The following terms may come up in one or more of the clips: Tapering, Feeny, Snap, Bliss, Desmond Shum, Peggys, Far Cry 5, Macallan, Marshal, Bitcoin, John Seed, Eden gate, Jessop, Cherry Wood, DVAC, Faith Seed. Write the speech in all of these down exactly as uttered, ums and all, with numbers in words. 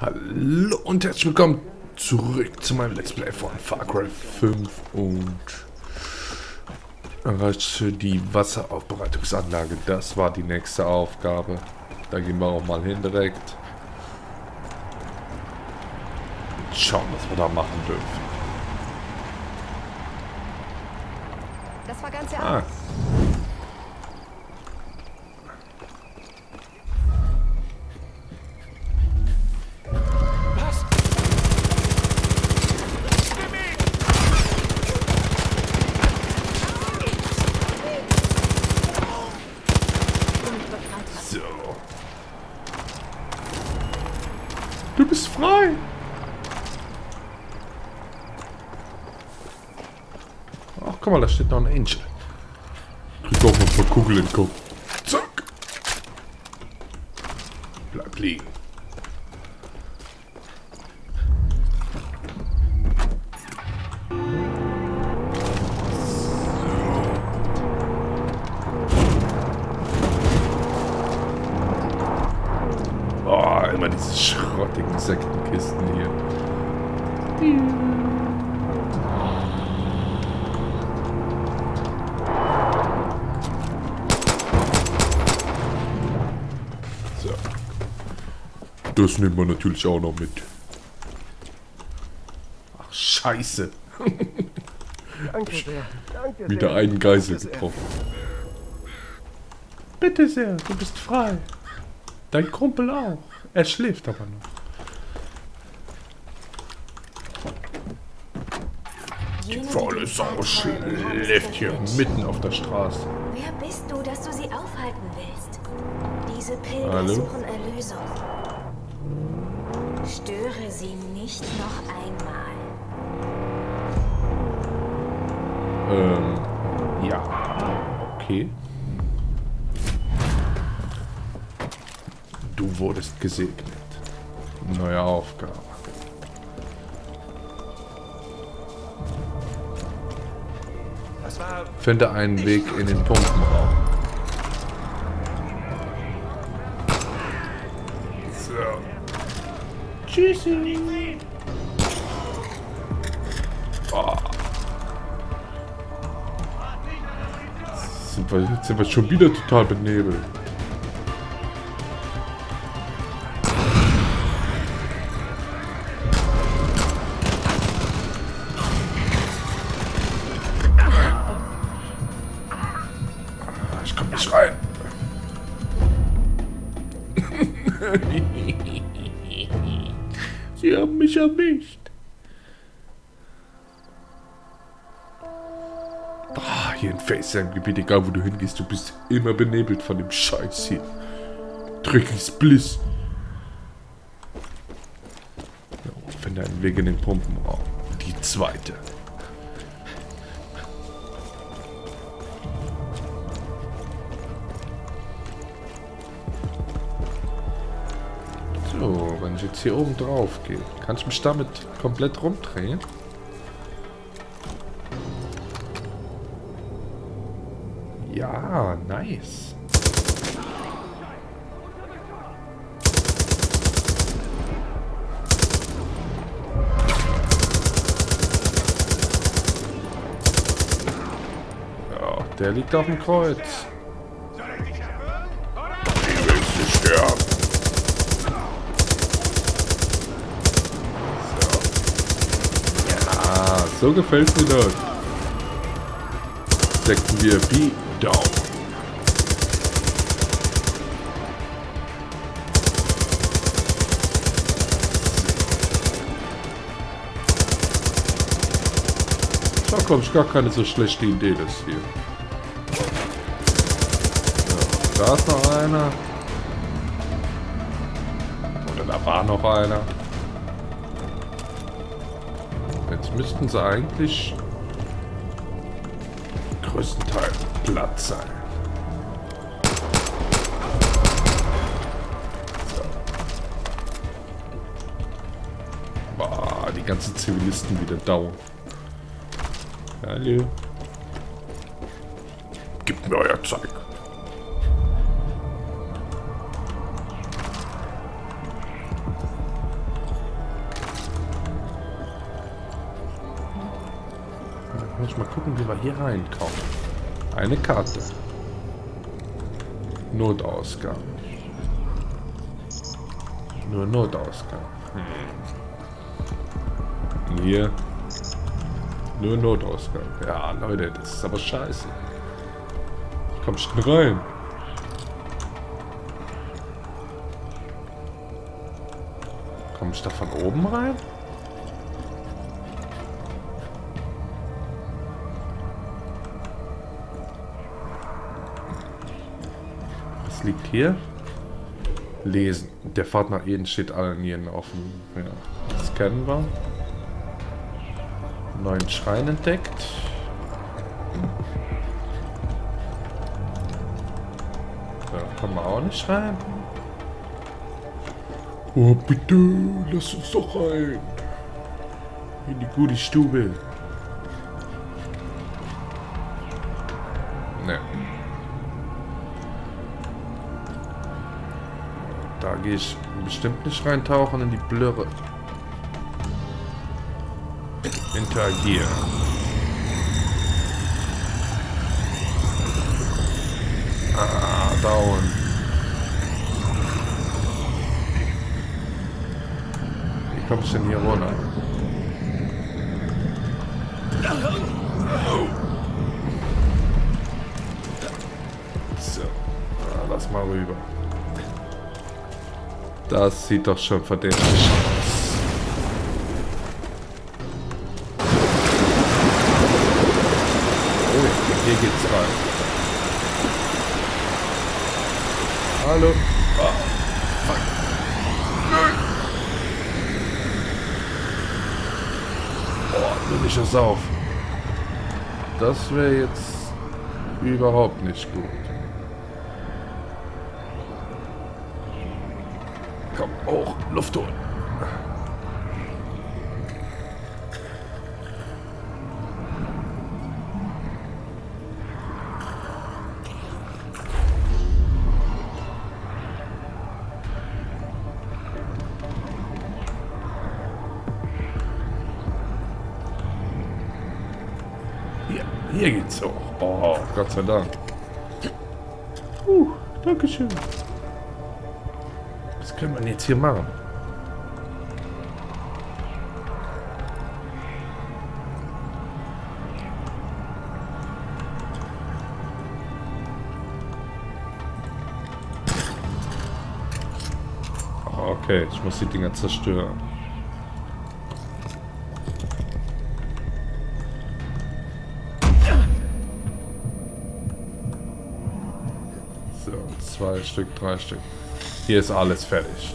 Hallo und herzlich willkommen zurück zu meinem Let's Play von Far Cry fünf und erreiche die Wasseraufbereitungsanlage. Das war die nächste Aufgabe. Da gehen wir auch mal hin direkt. Schauen, was wir da machen dürfen. Das war ganz ah. Du bist frei! Ach, guck mal, da steht noch ein Angel. Krieg auch noch eine Kugel in den Kopf. Zack! Bleib liegen. Insektenkisten hier. So. Das nehmen wir natürlich auch noch mit. Ach, Scheiße. Danke sehr. Danke Wieder einen Geisel getroffen. Bitte sehr, du bist frei. Dein Kumpel auch. Er schläft aber noch. Die faule Sau schläft hier mitten auf der Straße. Wer bist du, dass du sie aufhalten willst? Diese Pilger Hallo? suchen Erlösung. Störe sie nicht noch einmal. Ähm, ja. Okay. Du wurdest gesegnet. Neue Aufgabe. Finde einen Weg in den Pumpenraum. So. Tschüss. Oh. Sind wir, jetzt sind wir schon wieder total benebelt. Sie haben mich erwischt. Ah, hier in Face-Gebiet, egal wo du hingehst, du bist immer benebelt von dem Scheiß hier. Dreckiges Bliss. So, finde einen Weg in den Pumpenraum. Die zweite. So, wenn ich jetzt hier oben drauf gehe, kann ich mich damit komplett rumdrehen? Ja, nice. Ja, der liegt auf dem Kreuz. So gefällt mir das. Stecken wir B down. Da komme ich gar keine so schlechte Idee, das hier. So, da ist noch einer. Oder da war noch einer. Jetzt müssten sie eigentlich größtenteils platt sein. So. Boah, die ganzen Zivilisten wieder down. Hallo. Gib mir euer Zeug. muss ich mal gucken, wie wir hier reinkommen. Eine Karte. Notausgang. Nur Notausgang. Hm. Hier. Nur Notausgang. Ja, Leute, das ist aber scheiße. Komm schon rein. Komm ich da von oben rein? Was liegt hier? Lesen. Der Fahrt nach Eden steht allen Nieren offen. Ja, das kennen wir. Neuen Schrein entdeckt. Kann man auch nicht rein. Oh bitte, lass uns doch rein. In die gute Stube. Ne. Da gehe ich bestimmt nicht reintauchen in die Blöre. Interagieren. Down. Wie komme ich denn hier runter? So, ah, lass mal rüber. Das sieht doch schon verdächtig aus. Oh, hier geht's rein. Hallo. Oh, fuck. Nein. Oh, bin ich das auf. Das wäre jetzt überhaupt nicht gut. Komm, hoch, Luft holen. Hier geht's hoch. Oh, Gott sei Dank. Uh, Dankeschön. Was können wir jetzt hier machen? Oh, okay, ich muss die Dinger zerstören. Zwei Stück, drei Stück. Hier ist alles fertig.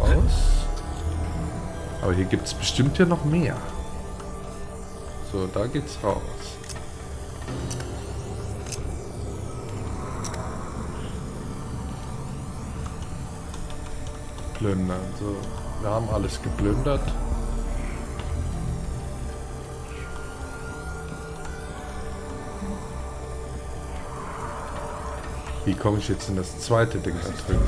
Raus. Aber hier gibt es bestimmt ja noch mehr. So, da geht's raus. Plündern. So, wir haben alles geplündert. Wie komme ich jetzt in das zweite Ding da drin?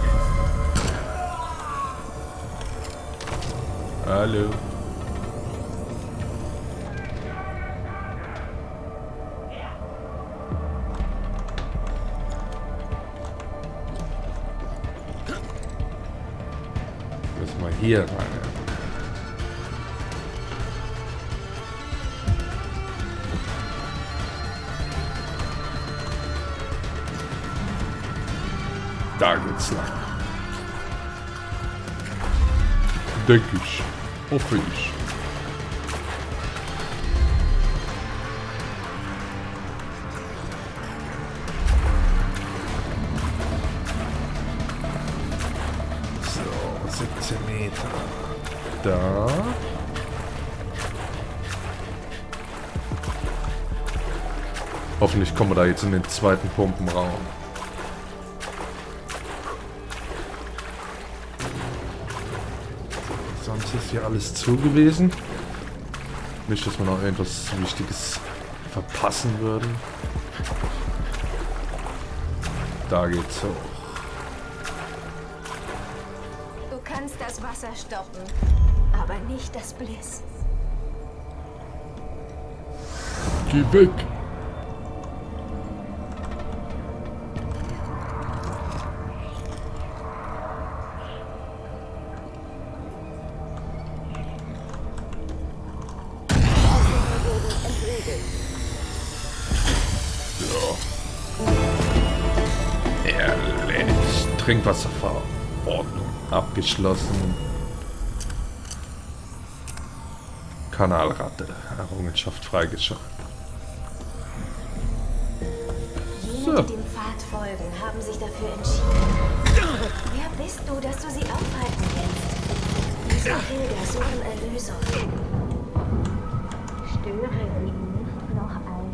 Hallo. Müssen wir hier rein. Da geht's lang. Denke ich. Hoffe ich. So, siebzehn Meter. Da. Hoffentlich kommen wir da jetzt in den zweiten Pumpenraum. Sonst ist hier alles zu gewesen. Nicht, dass wir noch irgendwas Wichtiges verpassen würden. Da geht's hoch. Du kannst das das Wasser stoppen, aber nicht das Bliss. Geh weg! Trinkwasserverordnung abgeschlossen. Kanalratte. Errungenschaft freigeschaltet. So. Jene, die dem Pfad folgen, haben sich dafür entschieden. Wer bist du, dass du sie aufhalten willst? Diese Pilger suchen Erlösung. Störe ihn nicht noch ein.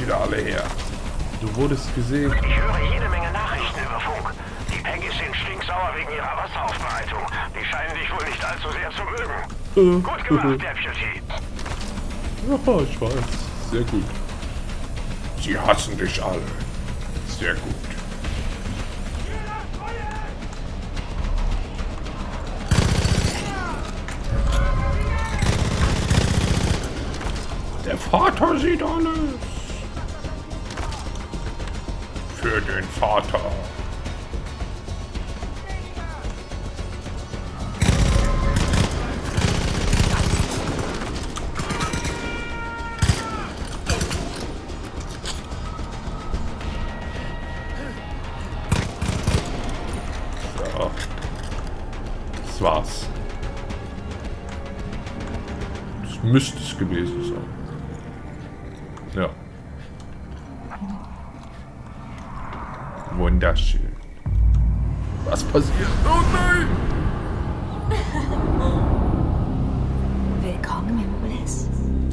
Wieder alle her. Du wurdest gesehen. Ich höre jede Menge Nachrichten über Funk. Die Peggys sind stinksauer wegen ihrer Wasseraufbereitung. Die scheinen dich wohl nicht allzu sehr zu mögen. Äh, gut gemacht, Deputy. Ja, ich weiß. Sehr gut. Sie hassen dich alle. Sehr gut. Der Vater sieht alles. Für den Vater. So. Das war's. Das müsste es gewesen sein. Ja. Wunderschön. Was passiert? Oh nein! Willkommen im Bliss.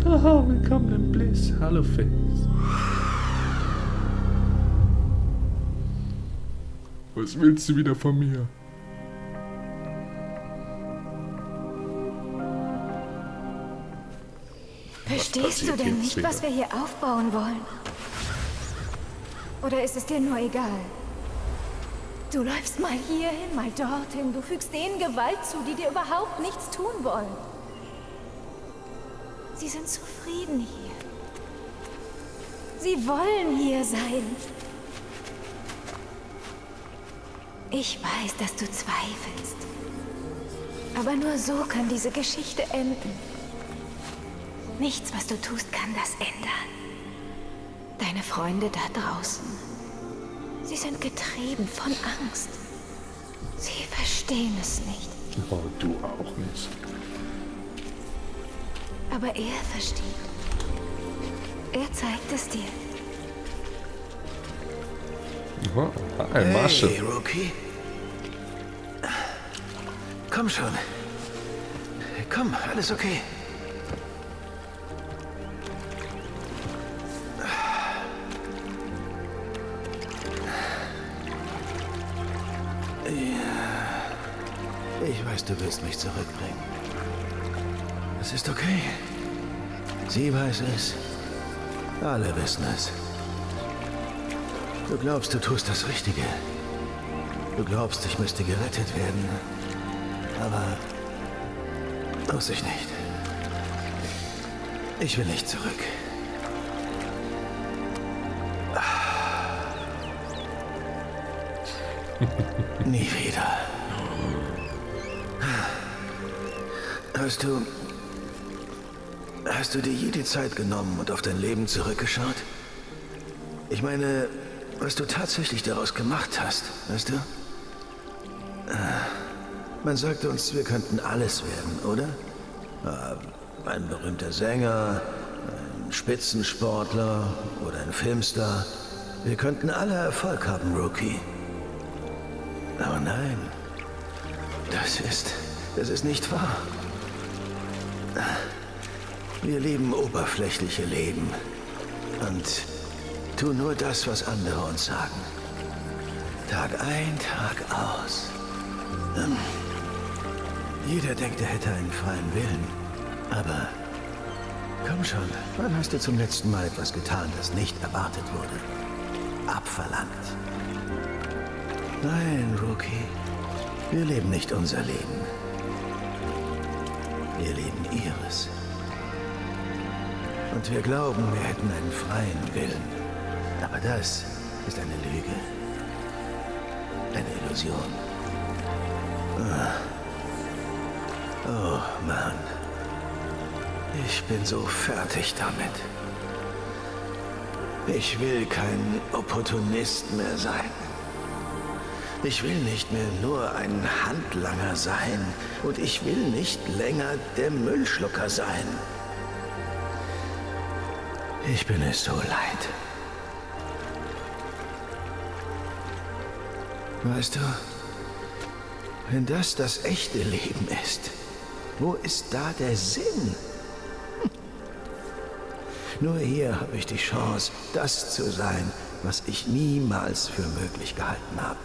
Aha, willkommen im Bliss. Hallo Face. Was willst du wieder von mir? Verstehst du denn nicht, was wir hier aufbauen wollen? Oder ist es dir nur egal? Du läufst mal hierhin, mal dorthin. Du fügst denen Gewalt zu, die dir überhaupt nichts tun wollen. Sie sind zufrieden hier. Sie wollen hier sein. Ich weiß, dass du zweifelst. Aber nur so kann diese Geschichte enden. Nichts, was du tust, kann das ändern. Deine Freunde da draußen, sie sind getrieben von Angst. Sie verstehen es nicht. Oh, du auch nicht. Aber er versteht. Er zeigt es dir. Oh, hi, Marshall. Hey, Rookie. Komm schon. Komm, alles okay. Ich weiß, du willst mich zurückbringen. Es ist okay. Sie weiß es. Alle wissen es. Du glaubst, du tust das Richtige. Du glaubst, ich müsste gerettet werden. Aber muss ich nicht. Ich will nicht zurück. Nie wieder. Hast du... Hast du dir je die Zeit genommen und auf dein Leben zurückgeschaut? Ich meine, was du tatsächlich daraus gemacht hast, weißt du? Man sagte uns, wir könnten alles werden, oder? Ein berühmter Sänger, ein Spitzensportler oder ein Filmstar. Wir könnten alle Erfolg haben, Rookie. Aber nein, das ist... das ist nicht wahr. Wir leben oberflächliche Leben und tun nur das, was andere uns sagen. Tag ein, Tag aus. Ähm, jeder denkt, er hätte einen freien Willen, aber Komm schon, wann hast du zum letzten Mal etwas getan, das nicht erwartet wurde? Abverlangt. Nein, Rookie. Wir leben nicht unser Leben. Wir leben ihres. Und wir glauben, wir hätten einen freien Willen. Aber das ist eine Lüge. Eine Illusion. Oh Mann. Ich bin so fertig damit. Ich will kein Opportunist mehr sein. Ich will nicht mehr nur ein Handlanger sein. Und ich will nicht länger der Müllschlucker sein. Ich bin es so leid. Weißt du, wenn das das echte Leben ist, wo ist da der Sinn? Hm. Nur hier habe ich die Chance, das zu sein, was ich niemals für möglich gehalten habe.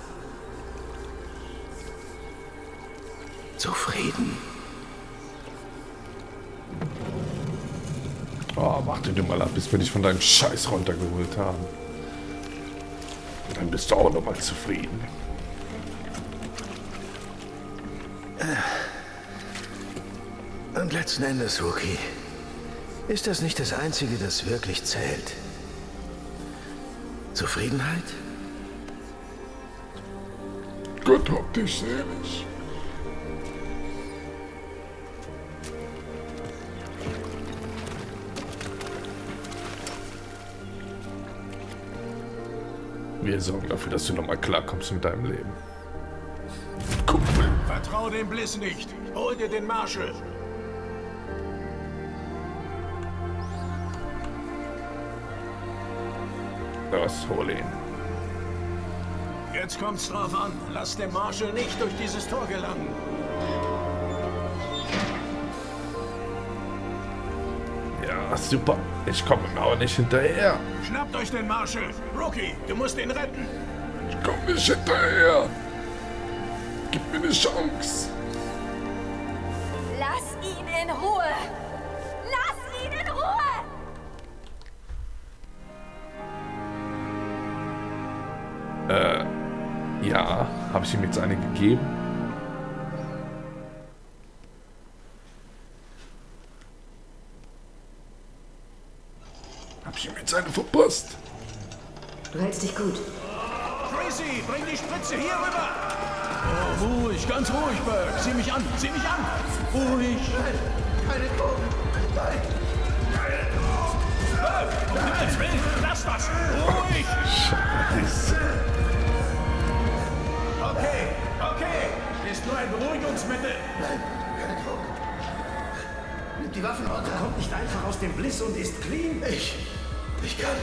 Zufrieden. Oh, warte dir mal ab, bis wir dich von deinem Scheiß runtergeholt haben. Dann bist du auch noch mal zufrieden. Und letzten Endes, Rookie, ist das nicht das Einzige, das wirklich zählt? Zufriedenheit? Gott hab dich selig. Wir sorgen dafür, dass du nochmal klarkommst mit deinem Leben. Kumpel. Vertrau dem Bliss nicht. Hol dir den Marshall. Los, hol ihn. Jetzt kommt's drauf an. Lass den Marshall nicht durch dieses Tor gelangen. Ja, super. Ich komme ihm auch nicht hinterher. Schnappt euch den Marshall. Rookie, du musst ihn retten. Ich komme nicht hinterher. Gib mir eine Chance. Lass ihn in Ruhe. Lass ihn in Ruhe. Äh, ja. Habe ich ihm jetzt eine gegeben? Eine verpasst. Du hältst dich gut. Tracy, bring die Spritze hier rüber. Oh, ruhig, ganz ruhig, Berg. Sieh mich an, sieh mich an. Ruhig. Keine Drogen. Nein. Keine Drogen. Berg, um Himmels Willen, lass das. Ruhig. Scheiße. Okay, okay. Ist nur ein Beruhigungsmittel. Nein, keine Drogen. Nimm die Waffen runter. Kommt nicht einfach aus dem Bliss und ist clean. Ich... Ich kann.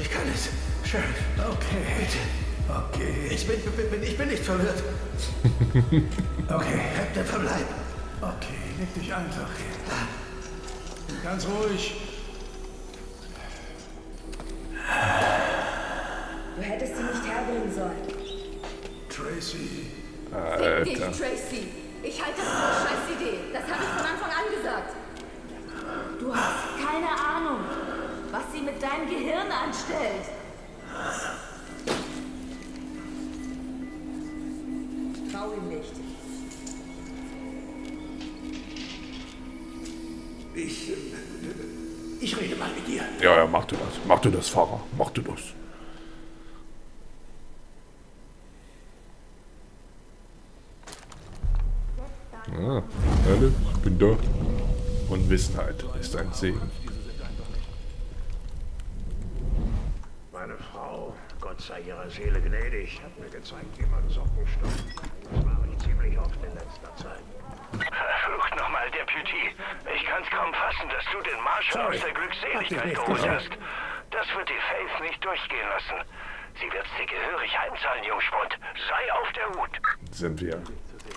Ich kann es. Sheriff. Okay. Bitte. Okay. Ich bin, bin, ich bin nicht verwirrt. Okay. Habt der Verbleib. Okay. Leg dich einfach hin. Ganz ruhig. Du hättest sie nicht herbringen sollen. Tracy. Alter. Fick dich, Tracy. Ich halte das für eine scheiß Idee. Das habe ich von Anfang an gesagt. Du hast keine Ahnung, was sie mit deinem Gehirn anstellt. Trau ihm nicht. Ich... Ich rede mal mit dir. Ja, ja, mach du das. Mach du das, Fahrer. Mach du das. Ah, hallo, ich bin da. Unwissenheit ist ein Segen. Meine Frau, Gott sei ihrer Seele gnädig, hat mir gezeigt, wie man Socken stopft. Das mache ich ziemlich oft in letzter Zeit. Verflucht nochmal, Deputy. Ich kann's kaum fassen, dass du den Marshall aus der Glückseligkeit geholt hast. Das wird die Faith nicht durchgehen lassen. Sie wird's dir gehörig heimzahlen, Jungspund. Sei auf der Hut. Sind wir.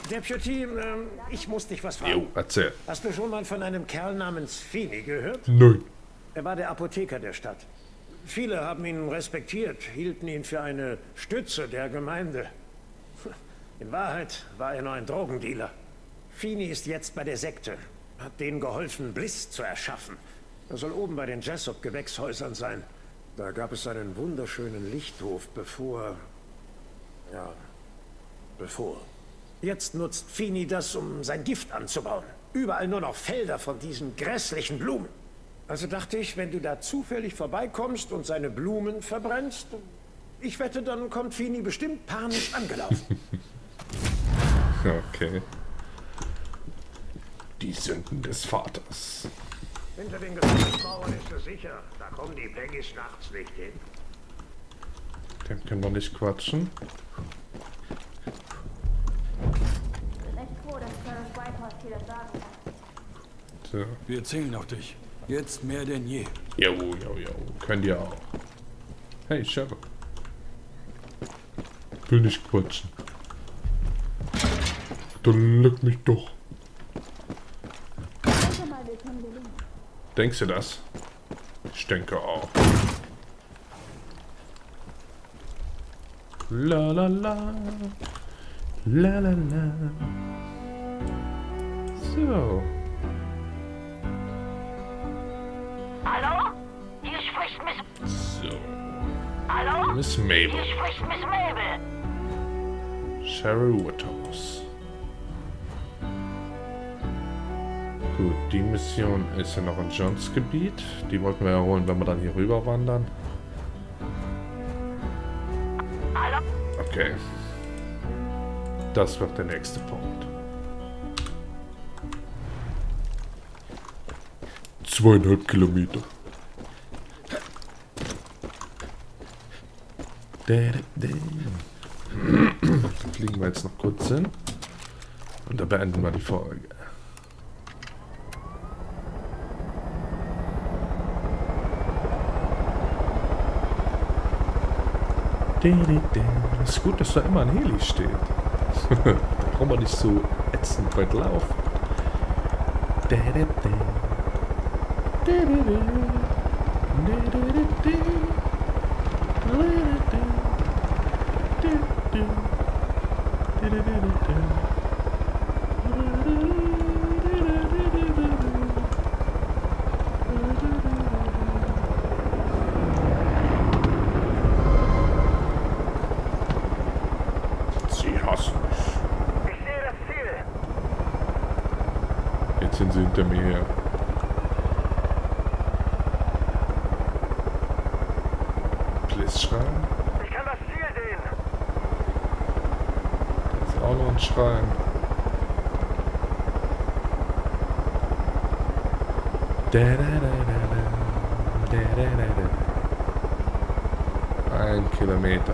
Deputy, ähm, ich muss dich was fragen. Jo, erzähl. Hast du schon mal von einem Kerl namens Feeny gehört? Nein. Er war der Apotheker der Stadt. Viele haben ihn respektiert, hielten ihn für eine Stütze der Gemeinde. In Wahrheit war er nur ein Drogendealer. Feeny ist jetzt bei der Sekte. Hab denen geholfen, Bliss zu erschaffen. Er soll oben bei den Jessop-Gewächshäusern sein. Da gab es einen wunderschönen Lichthof, bevor... Ja, bevor. Jetzt nutzt Feeny das, um sein Gift anzubauen. Überall nur noch Felder von diesen grässlichen Blumen. Also dachte ich, wenn du da zufällig vorbeikommst und seine Blumen verbrennst, ich wette, dann kommt Feeny bestimmt panisch angelaufen. Okay. Die Sünden des Vaters. Hinter den Gefängnismauern ist es sicher. Da kommen die Peggys nachts nicht hin. Dem können wir nicht quatschen. So. Wir zählen auf dich. Jetzt mehr denn je. Jo, jo, jo. Könnt ihr auch. Hey, Sherlock. Will nicht quatschen. Dann leck mich doch. Denkst du das? Ich denke auch. La la la. La la la. So. Hallo? Hier spricht Miss... So. Hallo? Miss Mabel. Hier spricht Miss Mabel. Cherry Wood. Gut, die Mission ist ja noch in Johns Gebiet. Die wollten wir erholen, wenn wir dann hier rüber wandern. Okay. Das wird der nächste Punkt. Zweieinhalb Kilometer. Da fliegen wir jetzt noch kurz hin. Und da beenden wir die Folge. Es ist gut, dass da immer ein Heli steht. Da braucht man nicht so ätzend weit laufen. Hinter mir her. Bliss schreien. Ich kann das Ziel sehen. Das ist auch noch ein Schrein. Ein Kilometer.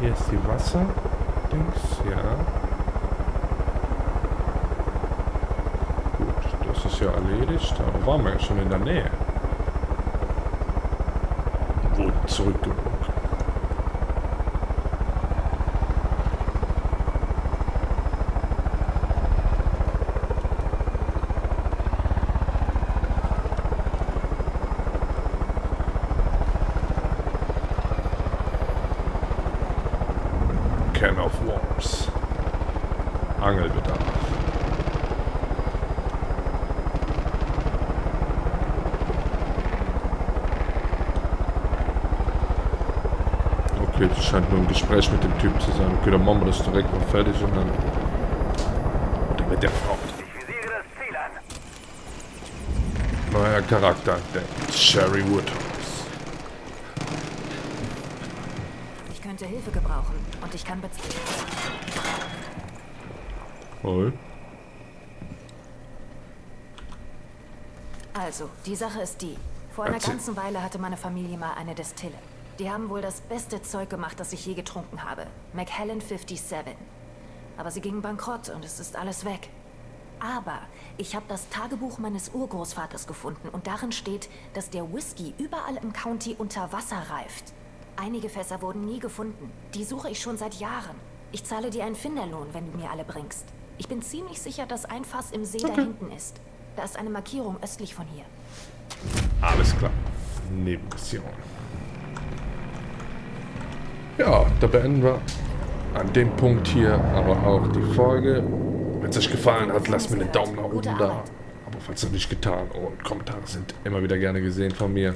Hier ist die Wasser. Dings, ja. Gut, das ist ja erledigt. Da waren wir ja schon in der Nähe. Wurden zurückgeholt. Can of Worms. Angelbedarf. Okay, das scheint nur ein Gespräch mit dem Typ zu sein. Okay, dann machen wir das direkt mal fertig und dann. Oder mit der Frau. Ich visiere das Ziel an. Neuer Charakter entdeckt. Cherry Wood. Hilfe gebrauchen und ich kann bezahlen. Hoi. Also, die Sache ist die. Vor einer Erzähl. ganzen Weile hatte meine Familie mal eine Destille. Die haben wohl das beste Zeug gemacht, das ich je getrunken habe. Macallan siebenundfünfzig. Aber sie gingen bankrott und es ist alles weg. Aber ich habe das Tagebuch meines Urgroßvaters gefunden und darin steht, dass der Whisky überall im County unter Wasser reift. Einige Fässer wurden nie gefunden. Die suche ich schon seit Jahren. Ich zahle dir einen Finderlohn, wenn du mir alle bringst. Ich bin ziemlich sicher, dass ein Fass im See okay. da hinten ist. Da ist eine Markierung östlich von hier. Alles klar. Nebenmission. Ja, da beenden wir an dem Punkt hier aber auch die Folge. Wenn es euch gefallen hat, lasst mir einen Daumen nach oben da. Aber falls noch nicht getan, und Kommentare sind immer wieder gerne gesehen von mir.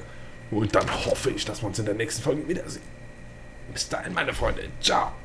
Und dann hoffe ich, dass wir uns in der nächsten Folge wiedersehen. Bis dahin, meine Freunde. Ciao.